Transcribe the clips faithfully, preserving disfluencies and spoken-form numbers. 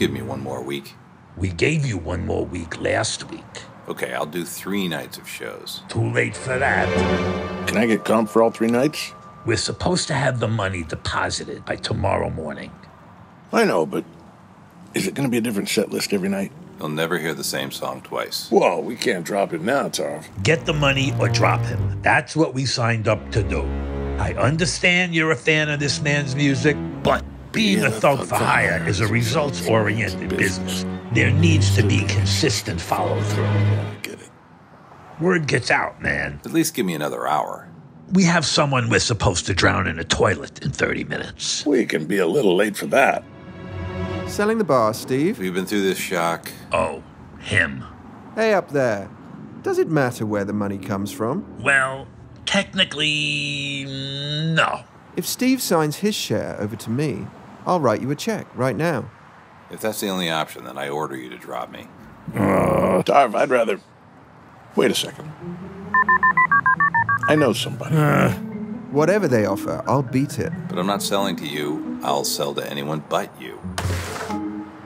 give me one more week. We gave you one more week last week. Okay, I'll do three nights of shows. Too late for that. Can I get comp for all three nights? We're supposed to have the money deposited by tomorrow morning. I know, but is it going to be a different set list every night? You'll never hear the same song twice. Whoa, we can't drop it now, Tarv. Get the money or drop him. That's what we signed up to do. I understand you're a fan of this man's music, but being yeah, a thug for hire is a results-oriented business. business. There needs to be consistent follow-through. I get it. Word gets out, man. At least give me another hour. We have someone we're supposed to drown in a toilet in thirty minutes. We can be a little late for that. Selling the bar, Steve. We've been through this, Jacques. Oh, him. Hey, up there. Does it matter where the money comes from? Well, technically, no. If Steve signs his share over to me, I'll write you a check right now. If that's the only option, then I order you to drop me. Uh, Tarv, I'd rather... Wait a second. I know somebody. Uh. Whatever they offer, I'll beat it. But I'm not selling to you. I'll sell to anyone but you.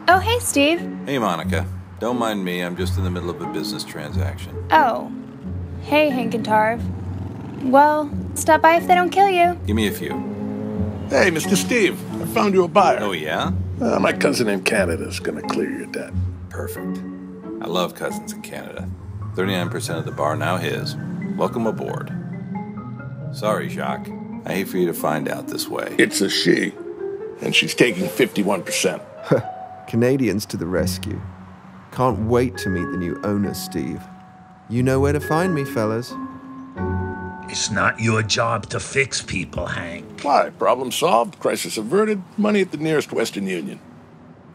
Oh, hey, Steve. Hey, Monica. Don't mind me. I'm just in the middle of a business transaction. Oh. Hey, Hank and Tarv. Well, stop by if they don't kill you. Give me a few. Hey, Mister Steve. I found you a buyer. Oh, yeah? Uh, my cousin in Canada's going to clear your debt. Perfect. I love cousins in Canada. thirty-nine percent of the bar now his. Welcome aboard. Sorry, Jacques. I hate for you to find out this way. It's a she. And she's taking fifty-one percent. Canadians to the rescue. Can't wait to meet the new owner, Steve. You know where to find me, fellas. It's not your job to fix people, Hank. Why? Problem solved, crisis averted, money at the nearest Western Union.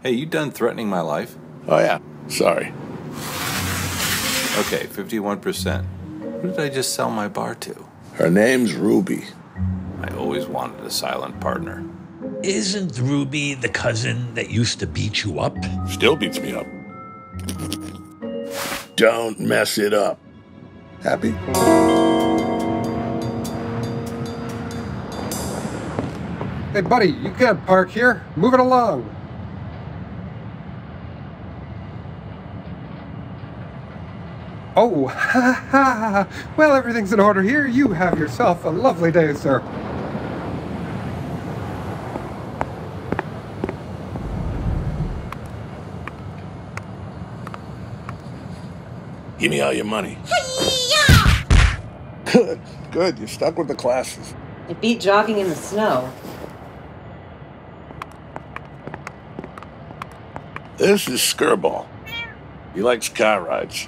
Hey, you done threatening my life? Oh, yeah. Sorry. Okay, fifty-one percent. Who did I just sell my bar to? Her name's Ruby. I always wanted a silent partner. Isn't Ruby the cousin that used to beat you up? Still beats me up. Don't mess it up. Happy? Hey, buddy, you can't park here. Move it along. Oh, ha ha ha. Well, everything's in order here. You have yourself a lovely day, sir. Give me all your money. Hi-ya! Good, good. You're stuck with the classes. It beat jogging in the snow. This is Skirball. He likes car rides.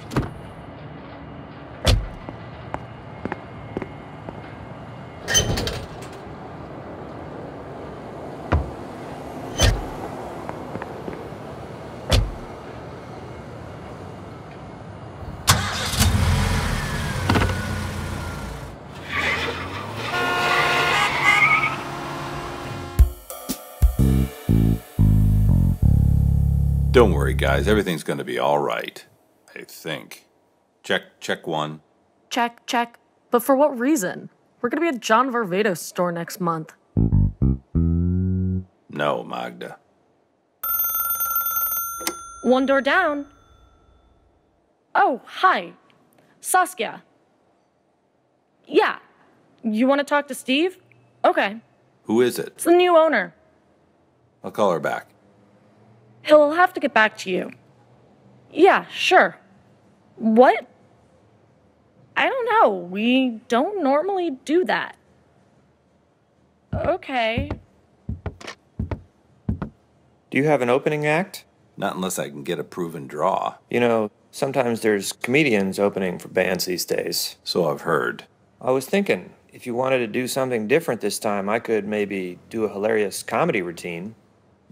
Don't worry, guys. Everything's going to be all right. I think. Check, check one. Check, check. But for what reason? We're going to be at John Varvato's store next month. No, Magda. One door down. Oh, hi. Saskia. Yeah. You want to talk to Steve? Okay. Who is it? It's the new owner. I'll call her back. He'll have to get back to you. Yeah, sure. What? I don't know. We don't normally do that. Okay. Do you have an opening act? Not unless I can get a proven draw. You know, sometimes there's comedians opening for bands these days. So I've heard. I was thinking, if you wanted to do something different this time, I could maybe do a hilarious comedy routine.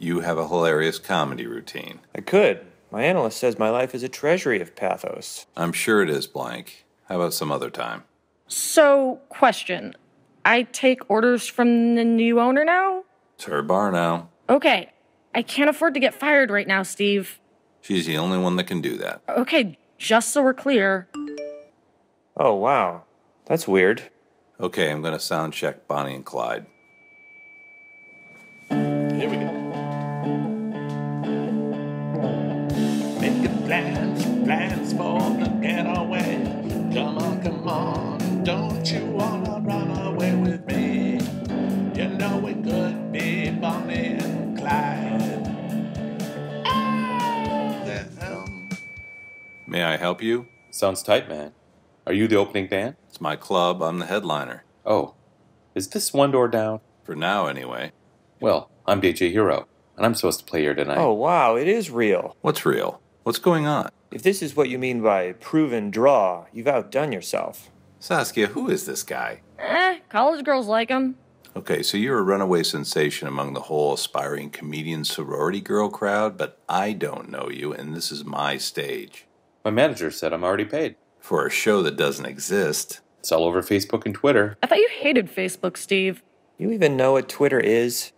You have a hilarious comedy routine. I could. My analyst says my life is a treasury of pathos. I'm sure it is, Blanq. How about some other time? So, question. I take orders from the new owner now? It's her bar now. Okay. I can't afford to get fired right now, Steve. She's the only one that can do that. Okay, just so we're clear. Oh, wow. That's weird. Okay, I'm going to sound check Bonnie and Clyde. Here we go. dance for the getaway. Come on, come on, don't you wanna run away with me? You know it could be Bonnie and Clyde. Ah! May I help you? Sounds tight, man. Are you the opening band? It's my club, I'm the headliner. Oh, is this one door down? For now, anyway. Well, I'm D J Hero, and I'm supposed to play here tonight. Oh, wow, it is real. What's real? What's going on? If this is what you mean by proven draw, you've outdone yourself. Saskia, who is this guy? Eh, college girls like him. Okay, so you're a runaway sensation among the whole aspiring comedian sorority girl crowd, but I don't know you, and this is my stage. My manager said I'm already paid. For a show that doesn't exist. It's all over Facebook and Twitter. I thought you hated Facebook, Steve. You even know what Twitter is?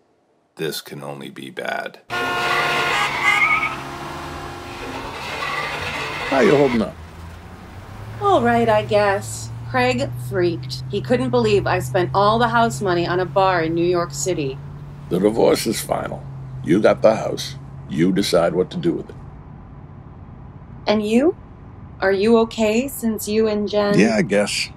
This can only be bad. How you holding up? All right, I guess. Craig freaked. He couldn't believe I spent all the house money on a bar in New York City. The divorce is final. You got the house. You decide what to do with it. And you? Are you okay since you and Jen? Yeah, I guess.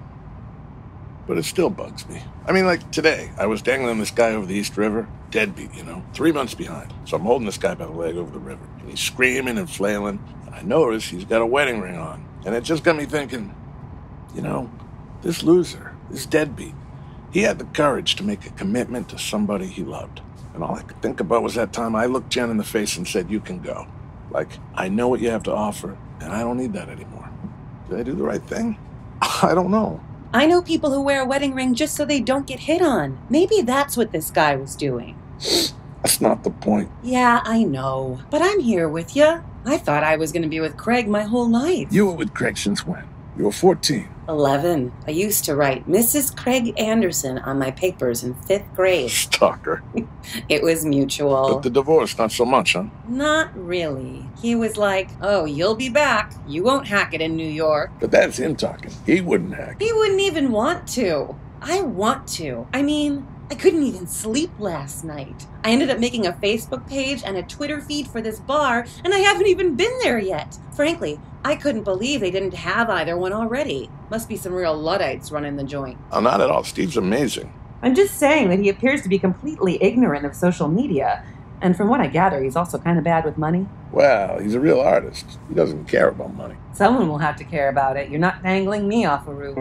But it still bugs me. I mean, like today, I was dangling this guy over the East River, deadbeat, you know, three months behind. So I'm holding this guy by the leg over the river, and he's screaming and flailing. And I notice he's got a wedding ring on, and it just got me thinking, you know, this loser, this deadbeat, he had the courage to make a commitment to somebody he loved. And all I could think about was that time I looked Jen in the face and said, you can go. Like, I know what you have to offer, and I don't need that anymore. Did I do the right thing? I don't know. I know people who wear a wedding ring just so they don't get hit on. Maybe that's what this guy was doing. That's not the point. Yeah, I know. But I'm here with you. I thought I was going to be with Craig my whole life. You were with Craig since when? You were fourteen. eleven. I used to write Missus Craig Anderson on my papers in fifth grade. Stalker. It was mutual. But the divorce, not so much, huh? Not really. He was like, oh, you'll be back. You won't hack it in New York. But that's him talking. He wouldn't hack it. He wouldn't even want to. I want to. I mean, I couldn't even sleep last night. I ended up making a Facebook page and a Twitter feed for this bar, and I haven't even been there yet. Frankly, I couldn't believe they didn't have either one already. Must be some real Luddites running the joint. Oh, not at all. Steve's amazing. I'm just saying that he appears to be completely ignorant of social media. And from what I gather, he's also kind of bad with money. Well, he's a real artist. He doesn't care about money. Someone will have to care about it. You're not dangling me off a roof.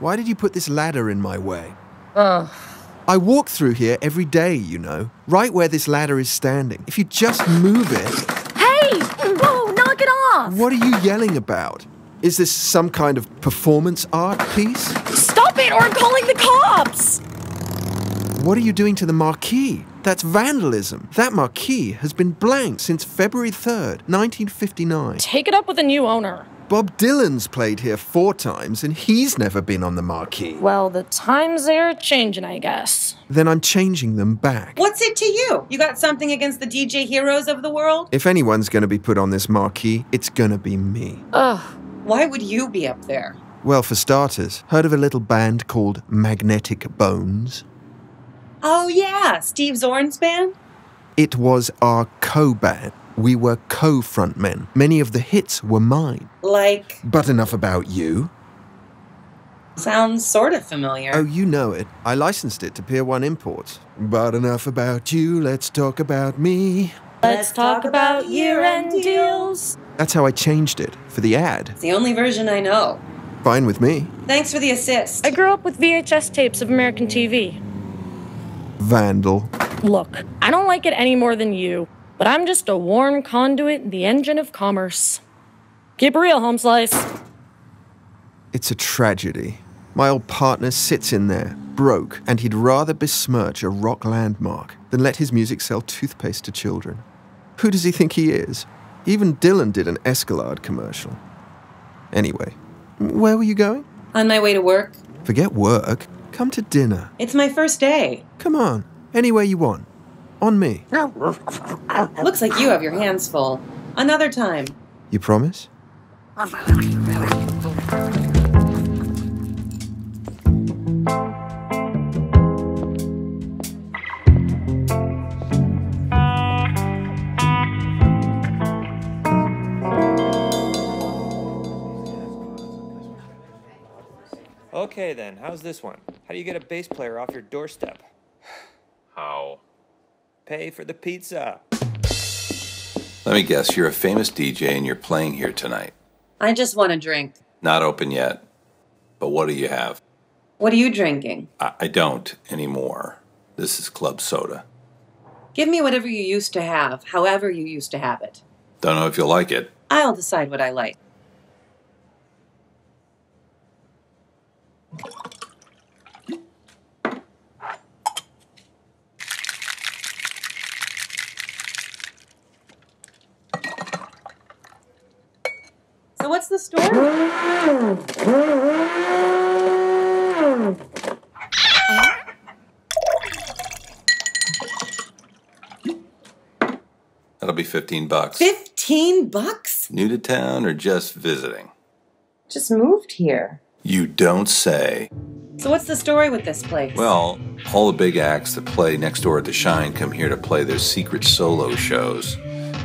Why did you put this ladder in my way? Ugh. I walk through here every day, you know. Right where this ladder is standing. If you just move it... Hey! Whoa, knock it off! What are you yelling about? Is this some kind of performance art piece? Stop it or I'm calling the cops! What are you doing to the marquee? That's vandalism. That marquee has been Blanq since February third, nineteen fifty-nine. Take it up with a new owner. Bob Dylan's played here four times, and he's never been on the marquee. Well, the times are changing, I guess. Then I'm changing them back. What's it to you? You got something against the D J heroes of the world? If anyone's going to be put on this marquee, it's going to be me. Ugh. Why would you be up there? Well, for starters, heard of a little band called Magnetic Bones? Oh, yeah. Steve Zorn's band? It was our co-band. We were co-frontmen. Many of the hits were mine. Like? But enough about you. Sounds sort of familiar. Oh, you know it. I licensed it to Pier one Imports. But enough about you, let's talk about me. Let's talk about year-end deals. That's how I changed it, for the ad. It's the only version I know. Fine with me. Thanks for the assist. I grew up with V H S tapes of American T V. Vandal. Look, I don't like it any more than you. But I'm just a warm conduit in the engine of commerce. Keep it real, home slice. It's a tragedy. My old partner sits in there, broke, and he'd rather besmirch a rock landmark than let his music sell toothpaste to children. Who does he think he is? Even Dylan did an Escalade commercial. Anyway, where were you going? On my way to work. Forget work. Come to dinner. It's my first day. Come on, anywhere you want. on me. Looks like you have your hands full. Another time. You promise? Okay then, how's this one? How do you get a bass player off your doorstep? How? Pay for the pizza. Let me guess, you're a famous D J and you're playing here tonight. I just want a drink. Not open yet. But what do you have? What are you drinking? I, I don't anymore. This is club soda. Give me whatever you used to have, however you used to have it. Don't know if you'll like it. I'll decide what I like. So what's the story? That'll be fifteen bucks. fifteen bucks? New to town or just visiting? Just moved here. You don't say. So what's the story with this place? Well, all the big acts that play next door at The Shine come here to play their secret solo shows.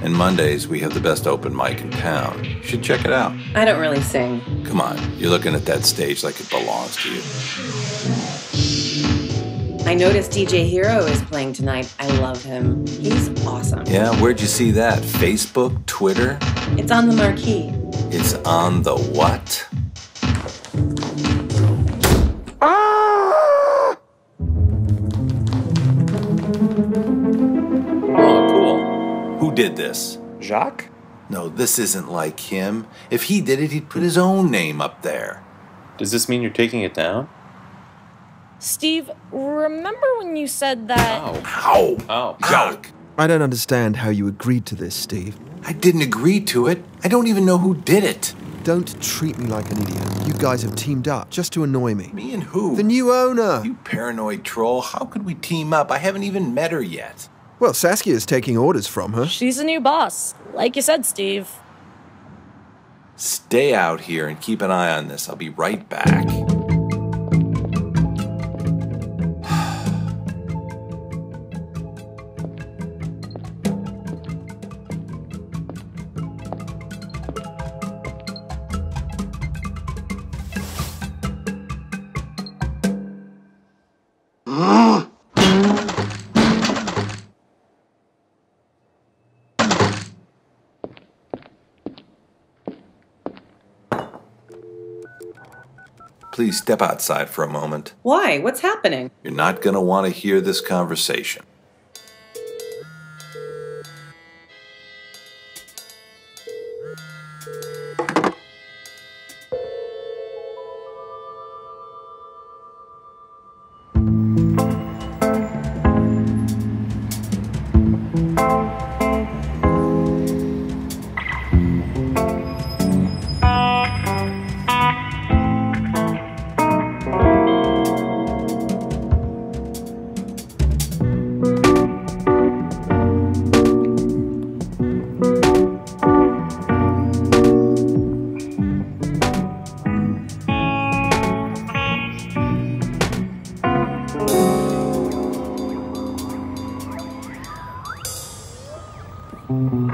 And Mondays, we have the best open mic in town. You should check it out. I don't really sing. Come on, you're looking at that stage like it belongs to you. I noticed D J Hero is playing tonight. I love him. He's awesome. Yeah, where'd you see that? Facebook? Twitter? It's on the marquee. It's on the what? Did this? Jacques? No, this isn't like him. If he did it, he'd put his own name up there. Does this mean you're taking it down? Steve, remember when you said that... Ow. Ow. Ow. Jacques! I don't understand how you agreed to this, Steve. I didn't agree to it. I don't even know who did it. Don't treat me like an idiot. You guys have teamed up just to annoy me. Me and who? The new owner. You paranoid troll. How could we team up? I haven't even met her yet. Well, Saskia is taking orders from her. She's a new boss, like you said, Steve. Stay out here and keep an eye on this. I'll be right back. Please step outside for a moment. Why? What's happening? You're not going to want to hear this conversation. Mm-hmm.